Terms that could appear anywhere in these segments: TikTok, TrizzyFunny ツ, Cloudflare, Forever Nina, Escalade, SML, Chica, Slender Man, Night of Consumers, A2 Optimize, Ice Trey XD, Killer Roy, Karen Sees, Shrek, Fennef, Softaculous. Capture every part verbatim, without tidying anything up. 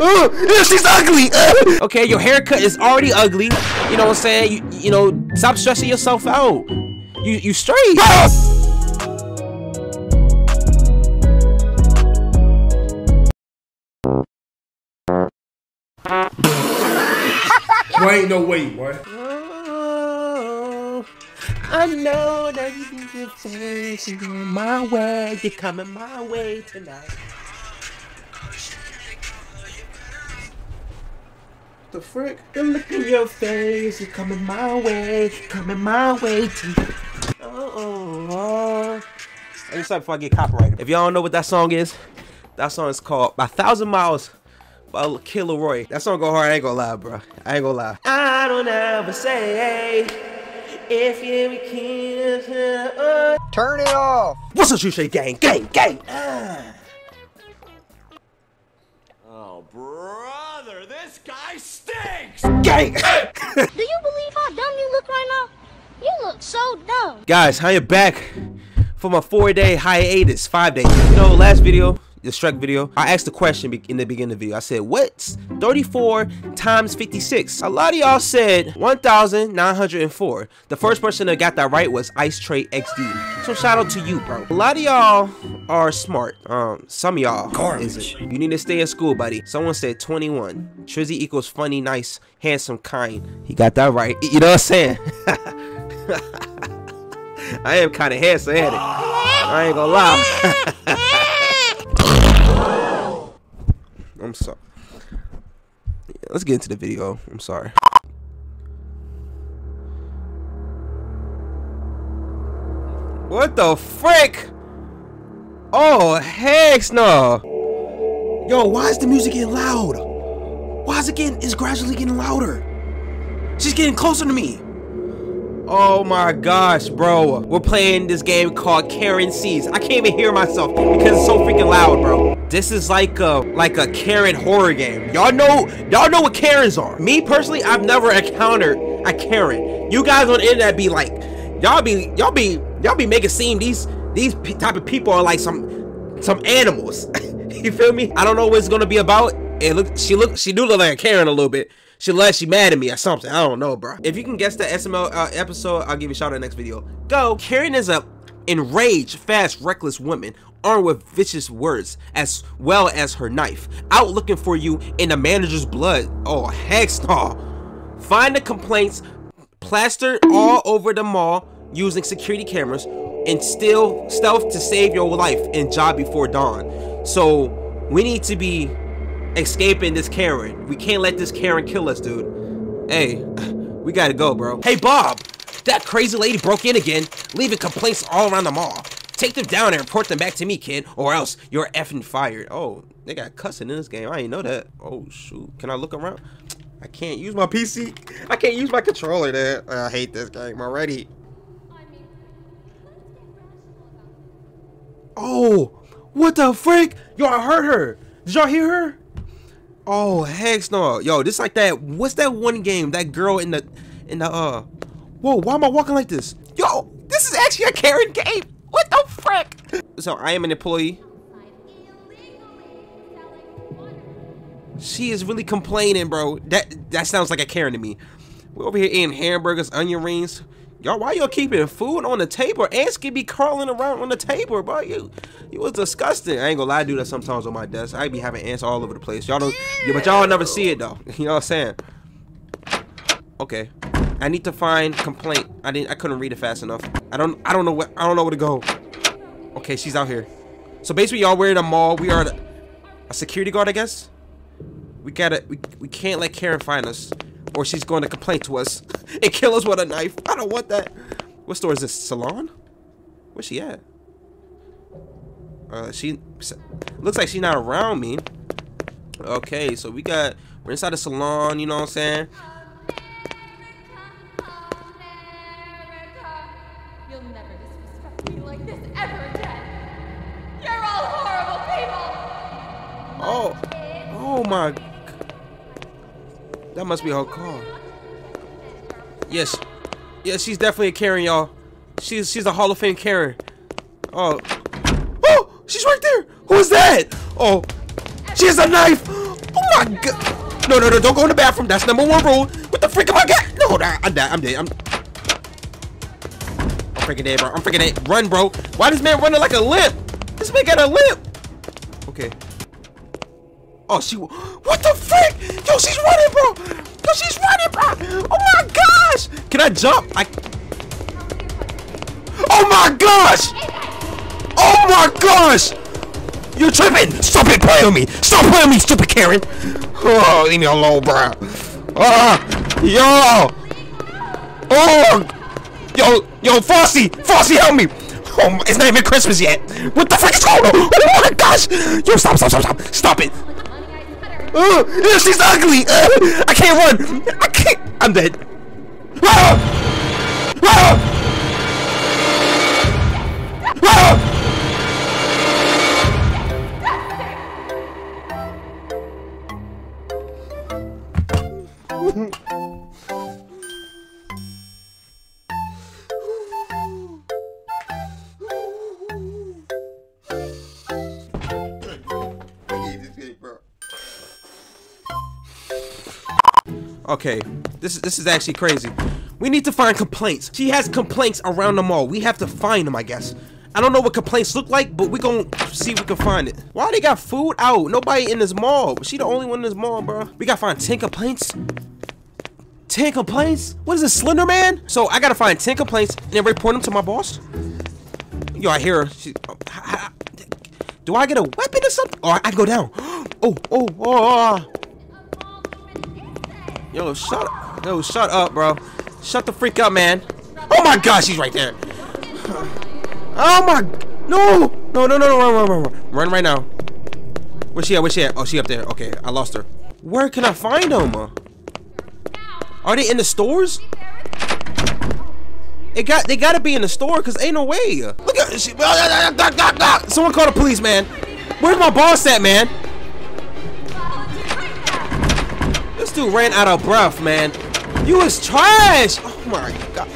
Ooh, ew, she's ugly. Ew. Okay, your haircut is already ugly. You know what I'm saying? You, you know, stop stressing yourself out. You you straight. There ain't no way, boy. I know that you can get things you're my way. You're coming my way tonight. The frick? The look in your face. You're coming my way. You're coming my way tonight. Oh, oh, oh. Hey, what's up before I get copyrighted? If y'all don't know what that song is, that song is called "A Thousand Miles" by Killer Roy. That song go hard. I ain't gonna lie, bro. I ain't gonna lie. I don't ever say. If you can't turn it off. What's up, you say gang, gang, gang? Ah. Oh, brother, this guy stinks. Gang. Do you believe how dumb you look right now? You look so dumb. Guys, I am back for my four-day hiatus, five days. You know, last video, the Shrek video, I asked the question in the beginning of the video. I said, what's thirty-four times fifty-six? A lot of y'all said one thousand nine hundred four. The first person that got that right was Ice Trey X D. So shout out to you, bro. A lot of y'all are smart. Um, some of y'all isn't. You need to stay in school, buddy. Someone said twenty-one. Trizzy equals funny, nice, handsome, kind. He got that right. You know what I'm saying? I am kind of handsome, ain't it? I ain't gonna lie. I'm sorry. Yeah, let's get into the video. I'm sorry. What the frick? Oh, heck no. Yo, why is the music getting loud? Why is it getting, it's gradually getting louder? She's getting closer to me. Oh my gosh, bro. We're playing this game called Karen Sees. I can't even hear myself because it's so freaking loud, bro. This is like a like a Karen horror game. Y'all know y'all know what Karens are. Me personally, I've never encountered a Karen. You guys on the internet be like, y'all be y'all be y'all be making seem these these type of people are like some some animals. You feel me? I don't know what it's gonna be about. And look, she look she do look like a Karen a little bit. She left, she mad at me or something. I don't know, bro. If you can guess the S M L uh, episode, I'll give you a shout out in the next video. Go! Karen is a enraged, fast, reckless woman armed with vicious words as well as her knife. Out looking for you in the manager's blood. Oh, heck no. Find the complaints plastered all over the mall using security cameras and still stealth to save your life and job before dawn. So we need to be escaping this Karen. We can't let this Karen kill us, dude. Hey, we gotta go, bro. Hey, Bob, that crazy lady broke in again, leaving complaints all around the mall. Take them down and report them back to me, kid, or else you're effing fired. Oh, they got cussing in this game. I didn't know that. Oh, shoot. Can I look around? I can't use my P C. I can't use my controller, dude. I hate this game already. Oh, what the frick? Yo, I heard her. Did y'all hear her? Oh, heck no. Yo, this like that. What's that one game? That girl in the, in the, uh, whoa, why am I walking like this? Yo, this is actually a Karen game. What the frick? So I am an employee. She is really complaining, bro. That, that sounds like a Karen to me. We're over here eating hamburgers, onion rings. Y'all, why y'all keeping food on the table? Ants can be crawling around on the table, bro. You, you was disgusting. I ain't gonna lie, I do that sometimes on my desk. I be having ants all over the place. Y'all don't, yeah, but y'all never see it though. You know what I'm saying? Okay, I need to find complaint. I didn't, I couldn't read it fast enough. I don't, I don't know what, I don't know where to go. Okay, she's out here. So basically, y'all we're in a mall. We are the, a security guard, I guess. We gotta, we, we can't let Karen find us, or she's going to complain to us and kill us with a knife. I don't want that. What store is this? Salon? Where's she at? Uh, she looks like she's not around me. Okay, so we got, we're inside the salon, you know what I'm saying? You'll never disrespect me like this ever again. You're all horrible people. Oh, oh my God. That must be her car. Yes. Yeah, she's definitely a Karen, y'all. She's she's a Hall of Fame Karen. Oh. Oh! She's right there! Who is that? Oh! She has a knife! Oh my god! No, no, no! Don't go in the bathroom. That's number one rule. What the freak am I got? No, I'm dead. I'm dead. I'm. I'm freaking dead, bro. I'm freaking dead. Run, bro. Why this man running like a limp? This man got a limp. Okay. Oh, she. What the freak? Yo, she's running, bro. Yo, she's running, bro. Oh my gosh! Can I jump? I. Oh my gosh! Oh my gosh! You're tripping! Stop it playing with me! Stop playing with me, stupid Karen! Oh, leave me alone, bro. Ah, yo! Oh, yo, yo, Fosse, Fosse, help me! Oh, it's not even Christmas yet. What the fuck is going on? Oh my gosh! Yo, stop, stop, stop, stop! Stop it! Oh, uh, she's ugly! Uh, I can't run! I can't! I'm dead. Ah! Ah! Okay, this is this is actually crazy. We need to find complaints. She has complaints around the mall. We have to find them, I guess. I don't know what complaints look like, but we gonna see if we can find it. Why they got food out? Nobody in this mall. She the only one in this mall, bro. We gotta find ten complaints. ten complaints? What is this, Slender Man? So I gotta find ten complaints and then report them to my boss. Yo, I hear her. She, oh, I, I, do I get a weapon or something? Or oh, I can go down. Oh, oh, oh. Yo, shut up. Yo, shut up, bro. Shut the freak up, man. Oh my gosh, she's right there. Oh my. No. No, no, no, no. Run, run, run. Run right now. Where's she at? Where's she at? Oh, she up there. Okay, I lost her. Where can I find them? Are they in the stores? It got, they gotta be in the store, cause ain't no way. Look at she, someone call the police, man. Where's my boss at, man? This dude ran out of breath, man. You was trash. Oh my god.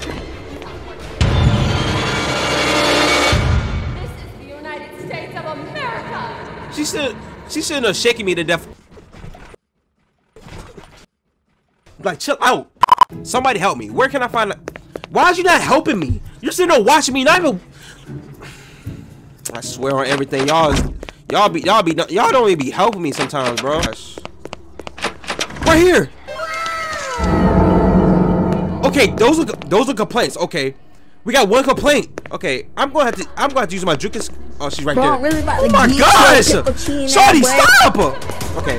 This is the United States of America. She should, she shouldn't have shaken me to death. Like, chill out. Somebody help me. Where can I find? Why is you not helping me? You're sitting there watching me. Not even. I swear on everything, y'all. Y'all be, y'all be, y'all don't even be helping me sometimes, bro. Right here. Okay, those are those are complaints. Okay, we got one complaint. Okay, I'm gonna have to, I'm gonna have to use my juke. Oh, she's right bro, there. Really about oh my gosh! Shawty, stop! Okay.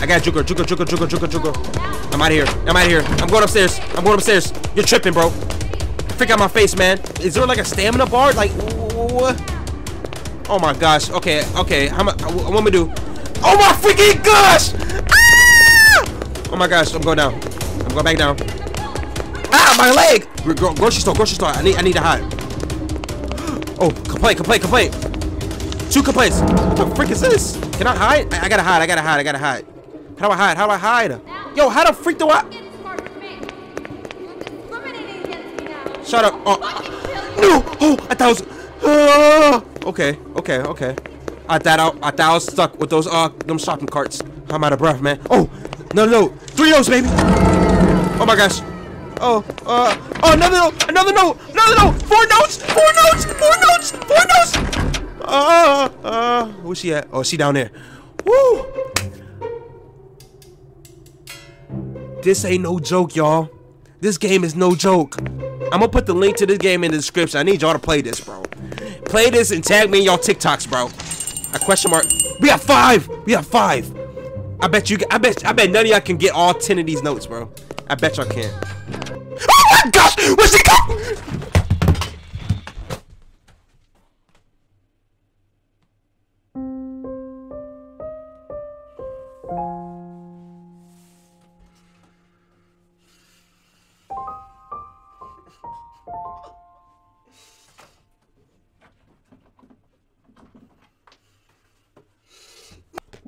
I got Juker, Juker, Juker, Juker, Juker, Juker. I'm out of here. I'm out of here. I'm going upstairs. I'm going upstairs. You're tripping, bro. Freak out my face, man. Is there like a stamina bar? Like, ooh. Oh my gosh. Okay, okay. How am I, what am I gonna do? Oh my freaking gosh! Ah! Oh my gosh. I'm going down. I'm going back down. Ah, my leg! Gro grocery store, grocery store. I need, I need to hide. Oh, complaint, complaint, complaint. Two complaints. What the frick is this? Can I hide? I, I gotta hide. I gotta hide. I gotta hide. How do I hide? How do I hide? Yo, how the freak do I? Shut up! Oh, no! Oh, I thought I was. Oh. Okay, okay, okay. I thought I, I thought I was stuck with those uh them shopping carts. I'm out of breath, man. Oh, no, no, three notes, baby. Oh my gosh. Oh, uh, oh, another note, another note, another note. Four notes, four notes, four notes, four notes. Uh, uh, where's she at? Oh, she down there. Woo! This ain't no joke, y'all. This game is no joke. I'm gonna put the link to this game in the description. I need y'all to play this, bro. Play this and tag me in y'all TikToks, bro. A question mark. We got five. We got five. I bet you. I bet. I bet none of y'all can get all ten of these notes, bro. I bet y'all can. Oh my gosh! Where's she go?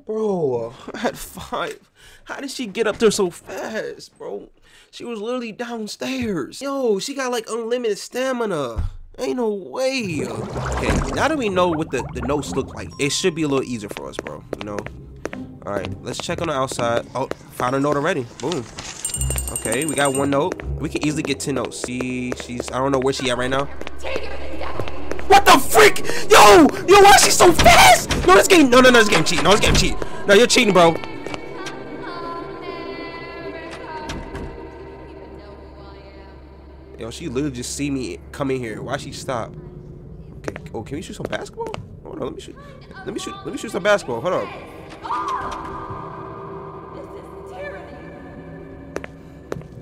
Bro, I had five. How did she get up there so fast, bro? She was literally downstairs. Yo, she got like unlimited stamina. Ain't no way. Okay, now that we know what the, the notes look like, it should be a little easier for us, bro. You know? All right, let's check on the outside. Oh, found a note already. Boom. Okay, we got one note. We can easily get ten notes. See, she's, I don't know where she at right now. What the freak? Yo, yo, why is she so fast? No, this game, no, no, no, this game cheating. No, this game cheating. No, you're cheating, bro. Yo, she literally just see me come in here. Why she stop? Okay, oh, can we shoot some basketball? Hold on, let me shoot. Let me shoot. Let me shoot some basketball. Hold on.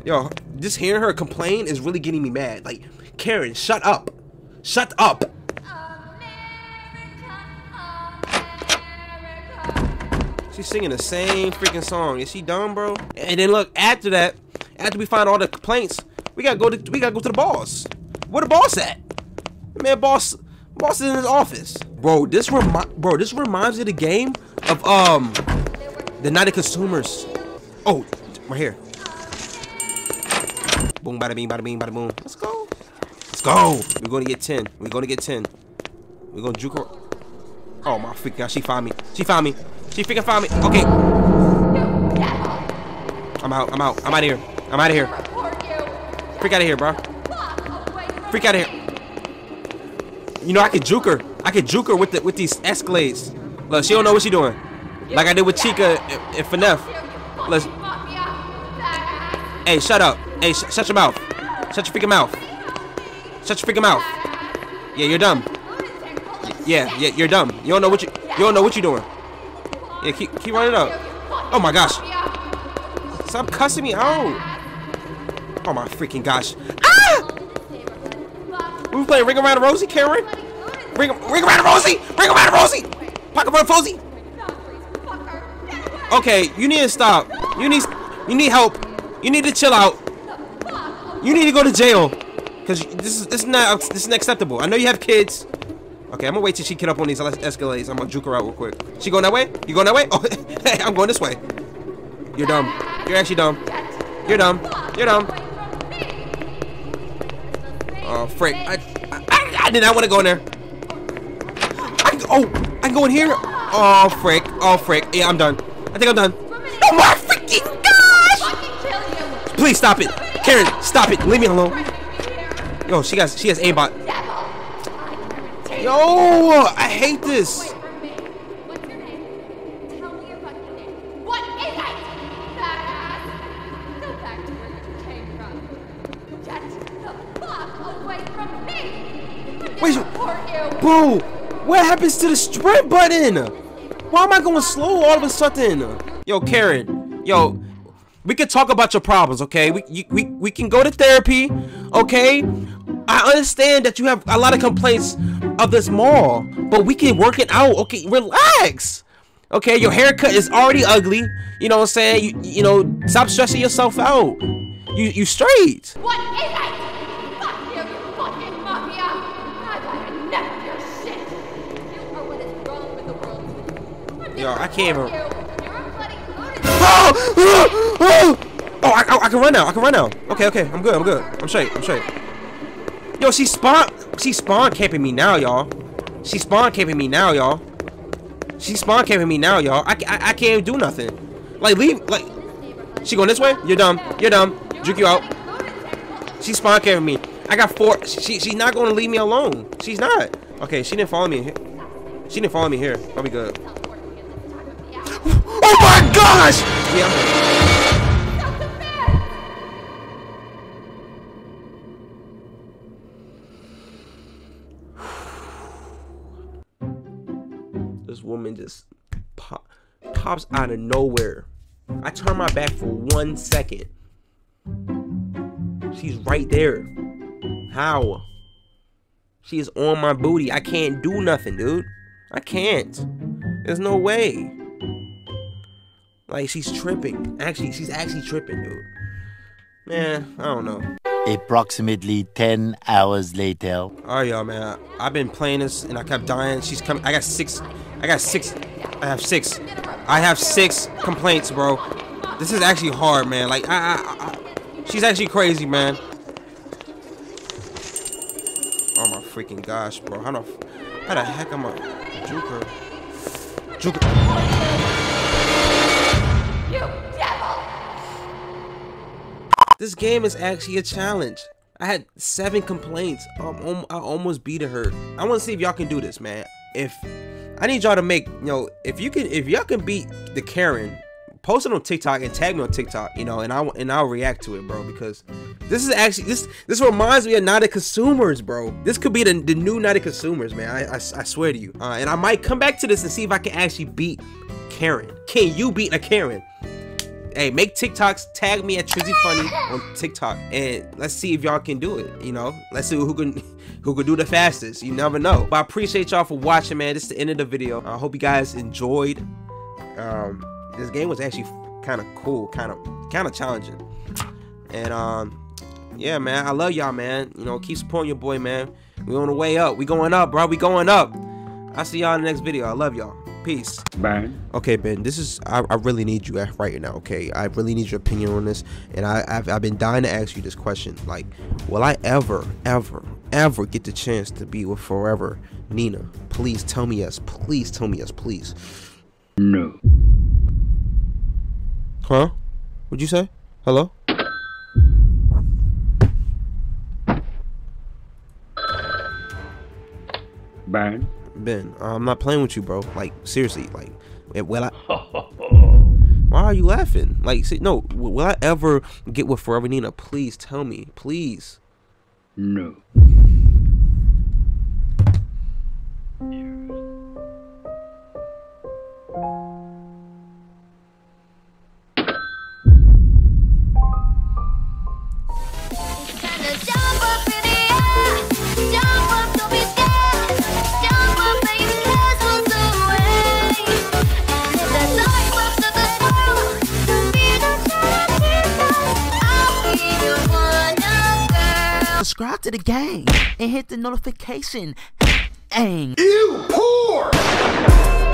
Yo, just hearing her complain is really getting me mad. Like, Karen, shut up. Shut up. She's singing the same freaking song. Is she dumb, bro? And then look, after that, after we find all the complaints, we gotta go to we gotta go to the boss. Where the boss at? Man, boss boss is in his office. Bro, this remi bro, this reminds me of the game of um the Night of Consumers. Oh, right here. Boom, bada bing, bada bing, bada boom. Let's go. Let's go. We're gonna get ten. We're gonna get ten. We're gonna juke her. Oh my freaking god, she found me. She found me. She freaking found me. Okay. I'm out. I'm out. I'm out of here. I'm out of here. Freak out of here, bro. Freak out of here. You know I could juke her. I could juke her with the with these Escalades. Look, she don't know what she doing. Like I did with Chica and, and Fennef. Look. Hey, shut up. Hey, sh shut your mouth. Shut your freaking mouth. Shut your freaking mouth. Yeah, you're dumb. Yeah, yeah, you're dumb. You don't know what you you don't know what you're doing. Yeah, keep keep running up. Oh my gosh. Stop cussing me out. Oh my freaking gosh. Ah! We playing Ring Around the Rosie, Karen? Ring, ring Around the Rosie! Ring Around the Rosie! Pocket Full of Fosie! Okay, you need to stop. You need you need help. You need to chill out. You need to go to jail. Cause this is this is not this is unacceptable. I know you have kids. Okay, I'm gonna wait till she get up on these Escalades. I'm gonna juke her out real quick. She going that way? You going that way? Oh hey, I'm going this way. You're dumb. You're actually dumb. You're dumb. You're dumb. Oh, frick. I, I, I did not want to go in there. I can, oh, I can go in here. Oh, frick. Oh, frick. Yeah, I'm done. I think I'm done. Oh, my freaking gosh. Please stop it. Karen, stop it. Leave me alone. Yo, she got, she has aimbot. Yo, I hate this. Wait, bro, what happens to the sprint button? Why am I going slow all of a sudden? Yo, Karen, yo, we can talk about your problems, okay? We you, we we can go to therapy, okay? I understand that you have a lot of complaints of this mall, but we can work it out, okay? Relax, okay? Your haircut is already ugly, you know what I'm saying? You you know, stop stressing yourself out. You you straight. What is that? Yo, I can't even. Oh, oh, oh, oh I, I, I can run now. I can run now. Okay, okay, I'm good. I'm good. I'm straight. I'm straight. Yo, she spawned. She spawn camping me now, y'all. She spawn camping me now, y'all. She spawn camping me now, y'all. I, I, I can't do nothing. Like leave. Like she going this way. You're dumb. You're dumb. Juke you out. She spawn camping me. I got four. She she's not going to leave me alone. She's not. Okay, she didn't follow me. She didn't follow me here. I'll be good. Oh my gosh! Yeah. This woman just pop, pops out of nowhere. I turn my back for one second. She's right there. How? She is on my booty. I can't do nothing, dude. I can't. There's no way. Like, she's tripping. Actually, she's actually tripping, dude. Man, I don't know. Approximately ten hours later. All right, y'all, man. I, I've been playing this, and I kept dying. She's coming. I got six. I got six. I have six. I have six complaints, bro. This is actually hard, man. Like, I, I, I she's actually crazy, man. Oh my freaking gosh, bro. How the, how the heck am I? Juke her. Juke her. This game is actually a challenge. I had seven complaints. Um, I almost beat her. I want to see if y'all can do this, man. If I need y'all to make, you know, if you can, if y'all can beat the Karen, post it on TikTok and tag me on TikTok, you know, and I and I'll react to it, bro. Because this is actually this this reminds me of Night of Consumers, bro. This could be the, the new Night of Consumers, man. I, I I swear to you. Uh, and I might come back to this and see if I can actually beat Karen. Can you beat a Karen? Hey, make TikToks, tag me at TrizzyFunny on TikTok, and let's see if y'all can do it, you know? Let's see who can who can do the fastest. You never know. But I appreciate y'all for watching, man. This is the end of the video. I hope you guys enjoyed. Um, this game was actually kind of cool, kind of kind of challenging. And, um, yeah, man, I love y'all, man. You know, keep supporting your boy, man. We on the way up. We going up, bro. We going up. I'll see y'all in the next video. I love y'all. Peace. Bye. Okay, Ben, this is, I, I really need you right now, okay? I really need your opinion on this, and I, I've, I've been dying to ask you this question. Like, will I ever, ever, ever get the chance to be with Forever Nina? Please tell me yes. Please tell me yes, please. No. Huh? What'd you say? Hello? Bye. Ben, uh, I'm not playing with you, bro. Like, seriously, like, will I? Why are you laughing? Like, see, no, will I ever get with Forever Nina? Please tell me, please. No. Subscribe to the gang and hit the notification. Dang. You poor!